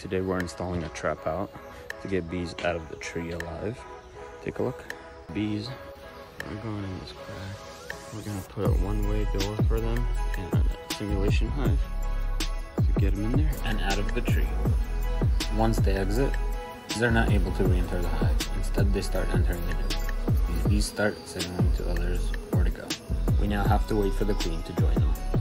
Today we're installing a trap out to get bees out of the tree alive. Take a look. Bees are going in this crack. We're gonna put a one-way door for them in a simulation hive to get them in there and out of the tree. Once they exit, they're not able to re-enter the hive. Instead, they start entering the new. These bees start signaling to others where to go. We now have to wait for the queen to join them.